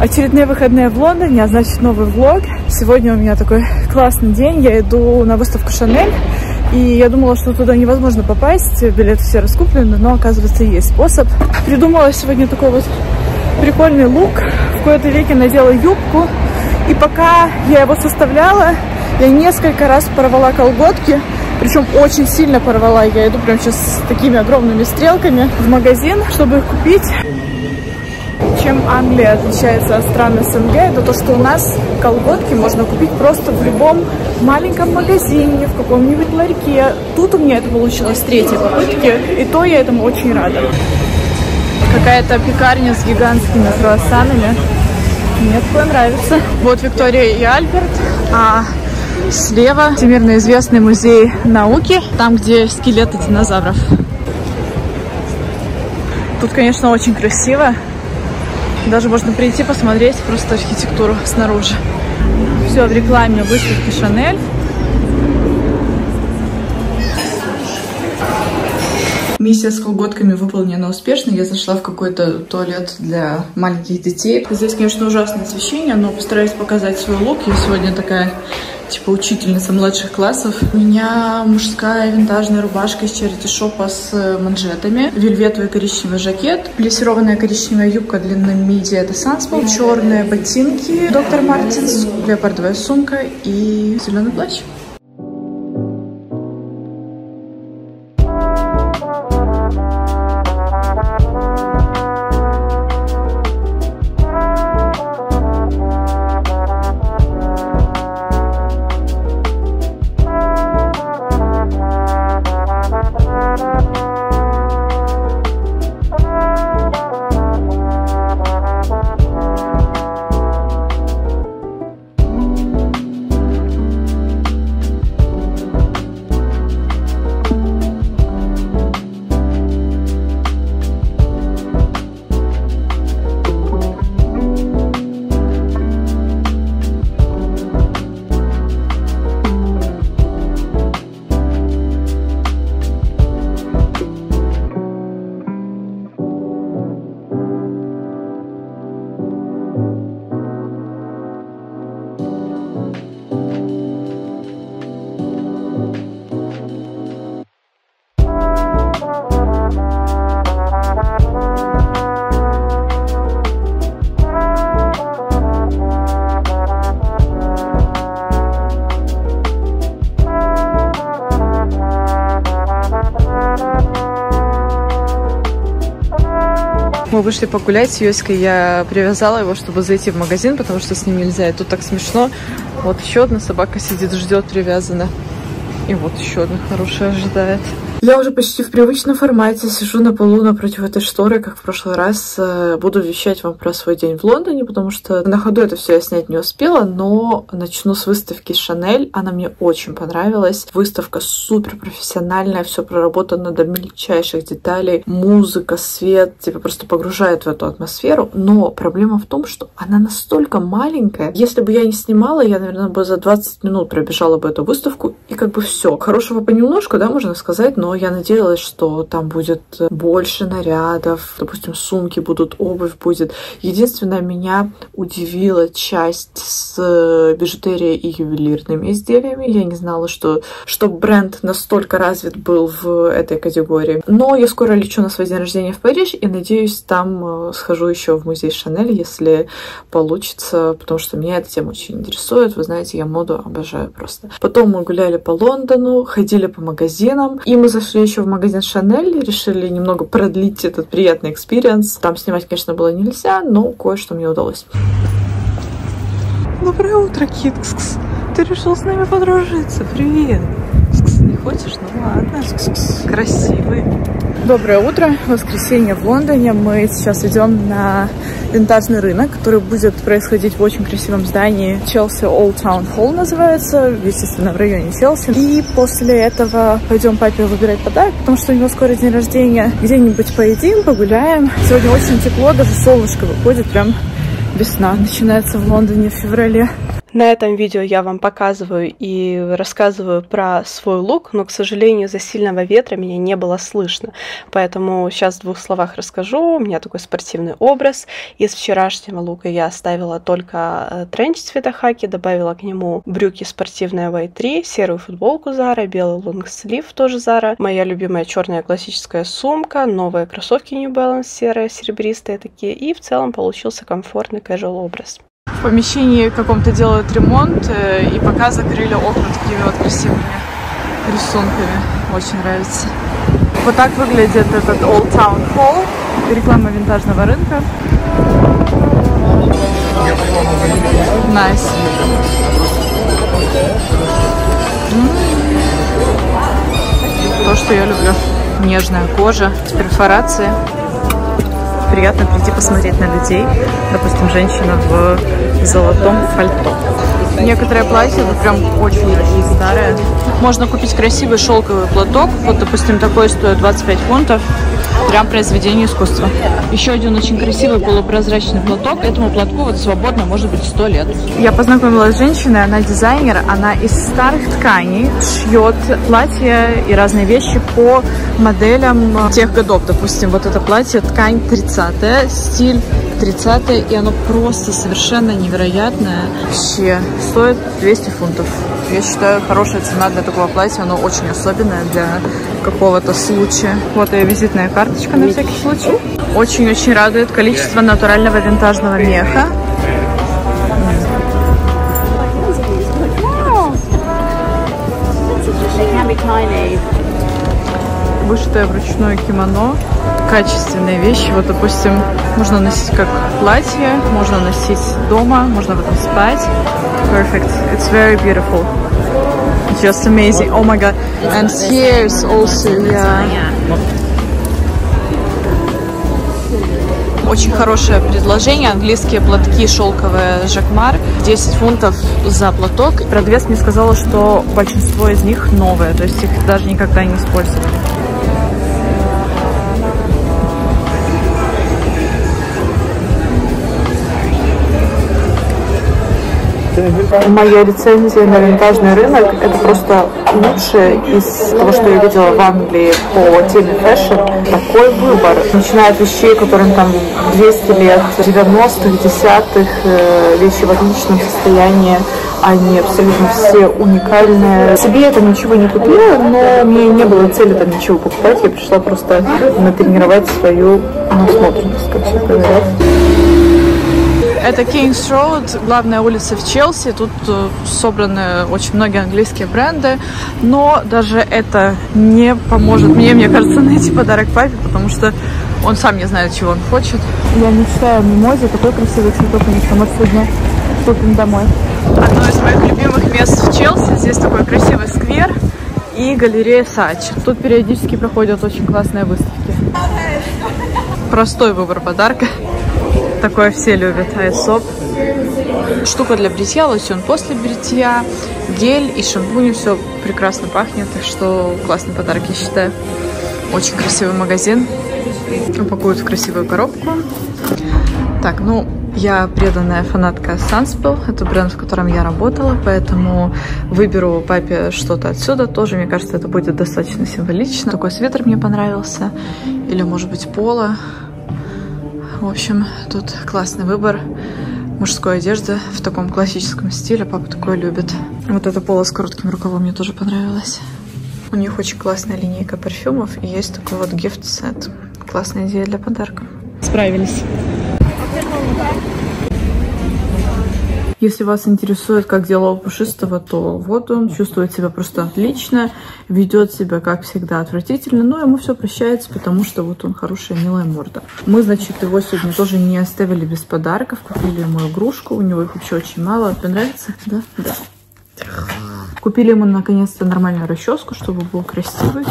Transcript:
Очередные выходные в Лондоне, а значит новый влог. Сегодня у меня такой классный день. Я иду на выставку Chanel. И я думала, что туда невозможно попасть. Билеты все раскуплены, но оказывается есть способ. Придумала сегодня такой вот прикольный лук. В какой-то веке надела юбку. И пока я его составляла, я несколько раз порвала колготки. Причем очень сильно порвала. Я иду прям сейчас с такими огромными стрелками в магазин, чтобы их купить. Чем Англия отличается от стран СНГ, это то, что у нас колготки можно купить просто в любом маленьком магазине, в каком-нибудь ларьке. Тут у меня это получилось с третьей попытки, и то я этому очень рада. Какая-то пекарня с гигантскими круассанами. Мне такое нравится. Вот Виктория и Альберт. А слева всемирно известный музей науки, там, где скелеты динозавров. Тут, конечно, очень красиво. Даже можно прийти посмотреть просто архитектуру снаружи. Все в рекламе выставки Chanel. Миссия с колготками выполнена успешно. Я зашла в какой-то туалет для маленьких детей. Здесь, конечно, ужасное освещение, но постараюсь показать свой лук. Я сегодня такая, типа, учительница младших классов. У меня мужская винтажная рубашка из черти-шопа с манжетами. Вельветовый коричневый жакет. Плессированная коричневая юбка длинной миди. Это Sunspel. Черные ботинки. Доктор Мартинс. Леопардовая сумка и зеленый плащ. Мы вышли погулять с Йоськой, я привязала его, чтобы зайти в магазин, потому что с ним нельзя, и тут так смешно. Вот еще одна собака сидит, ждет, привязана. И вот еще одна хорошая ожидает. Я уже почти в привычном формате сижу на полу напротив этой шторы, как в прошлый раз. Буду вещать вам про свой день в Лондоне, потому что на ходу это все я снять не успела, но начну с выставки Chanel. Она мне очень понравилась. Выставка супер профессиональная, все проработано до мельчайших деталей. Музыка, свет, тебя просто погружает в эту атмосферу. Но проблема в том, что она настолько маленькая. Если бы я не снимала, я, наверное, бы за 20 минут пробежала бы эту выставку, и как бы все. Хорошего понемножку, да, можно сказать, но я надеялась, что там будет больше нарядов, допустим, сумки будут, обувь будет. Единственное, меня удивила часть с бижутерией и ювелирными изделиями. Я не знала, что бренд настолько развит был в этой категории. Но я скоро лечу на свой день рождения в Париж и, надеюсь, там схожу еще в музей Chanel, если получится, потому что меня эта тема очень интересует. Вы знаете, я моду обожаю просто. Потом мы гуляли по Лондону, ходили по магазинам, и мы зашли еще в магазин Chanel, решили немного продлить этот приятный экспириенс. Там снимать, конечно, было нельзя, но кое-что мне удалось. Доброе утро, Кит. Кс-кс. Ты решил с нами подружиться? Привет. Кс-кс. Не хочешь? Ну ладно. Кс-кс. Красивый. Доброе утро. Воскресенье в Лондоне. Мы сейчас идем на винтажный рынок, который будет происходить в очень красивом здании. Chelsea Old Town Hall называется, естественно, в районе Челси. И после этого пойдем папе выбирать подарок, потому что у него скоро день рождения. Где-нибудь поедим, погуляем. Сегодня очень тепло, даже солнышко выходит прям. Весна начинается в Лондоне в феврале. На этом видео я вам показываю и рассказываю про свой лук, но, к сожалению, из-за сильного ветра меня не было слышно. Поэтому сейчас в двух словах расскажу. У меня такой спортивный образ. Из вчерашнего лука я оставила только тренч цвета хаки, добавила к нему брюки спортивные Y3, серую футболку Zara, белый лонгслив тоже Zara, моя любимая черная классическая сумка, новые кроссовки New Balance серые, серебристые такие, и в целом получился комфортный casual образ. В помещении каком-то делают ремонт, и пока закрыли окна такими вот красивыми рисунками. Очень нравится. Вот так выглядит этот Old Town Hall. Реклама винтажного рынка. Найс. То, что я люблю. Нежная кожа с перфорацией. Приятно прийти посмотреть на людей, допустим, женщина в золотом пальто. Некоторые платья прям очень-очень старые. Можно купить красивый шелковый платок, вот, допустим, такой стоит 25 фунтов, прям произведение искусства. Еще один очень красивый полупрозрачный платок, этому платку вот свободно может быть 100 лет. Я познакомилась с женщиной, она дизайнер, она из старых тканей шьет платья и разные вещи по моделям тех годов. Допустим, вот это платье, ткань 30-е, стиль 30-е, и оно просто совершенно невероятное. Вообще, стоит 200 фунтов. Я считаю, хорошая цена для такого платья, оно очень особенное для какого-то случая. Вот ее визитная карточка на всякий случай. Очень-очень радует количество натурального винтажного меха. Вышитое вручную кимоно. Качественные вещи. Вот, допустим, можно носить как платье, можно носить дома, можно в этом спать. Perfect. It's very beautiful. Just amazing. Oh my god. And here's also, yeah. Очень хорошее предложение. Английские платки шелковые Jacquemart. 10 фунтов за платок. Продавец мне сказала, что большинство из них новые, то есть их даже никогда не использовали. Моя рецензия на винтажный рынок – это просто лучшее из того, что я видела в Англии по теме фэшн. Такой выбор. Начиная от вещей, которым там 200 лет, 90-х, 10-х, вещи в отличном состоянии. Они абсолютно все уникальные. Себе я там ничего не купила, но мне не было цели там ничего покупать. Я пришла просто натренировать свою насмотренность, как сейчас говорят. Это King's Road, главная улица в Челси. Тут собраны очень многие английские бренды. Но даже это не поможет мне кажется, найти подарок папе, потому что он сам не знает, чего он хочет. Я мечтаю о мимозе, такой красивый цветок у них там отсюда. Купим домой. Одно из моих любимых мест в Челси. Здесь такой красивый сквер и галерея Saatchi. Тут периодически проходят очень классные выставки. Простой выбор подарка. Такое все любят. Aesop. Штука для бритья, лосьон после бритья, гель и шампунь. Все прекрасно пахнет, так что классный подарок, я считаю. Очень красивый магазин. Упакуют в красивую коробку. Так, ну, я преданная фанатка Sunspel. Это бренд, в котором я работала, поэтому выберу папе что-то отсюда тоже. Мне кажется, это будет достаточно символично. Такой свитер мне понравился. Или, может быть, поло. В общем, тут классный выбор мужской одежды в таком классическом стиле. Папа такое любит. Вот это поло с коротким рукавом мне тоже понравилось. У них очень классная линейка парфюмов. И есть такой вот гифт-сет. Классная идея для подарка. Справились. Если вас интересует, как дело у пушистого, то вот он чувствует себя просто отлично, ведет себя, как всегда, отвратительно, но ему все прощается, потому что вот он хорошая, милая морда. Мы, значит, его сегодня тоже не оставили без подарков, купили ему игрушку, у него их вообще очень мало. Тебе нравится? Да? Да. Купили ему, наконец-то, нормальную расческу, чтобы был красивый.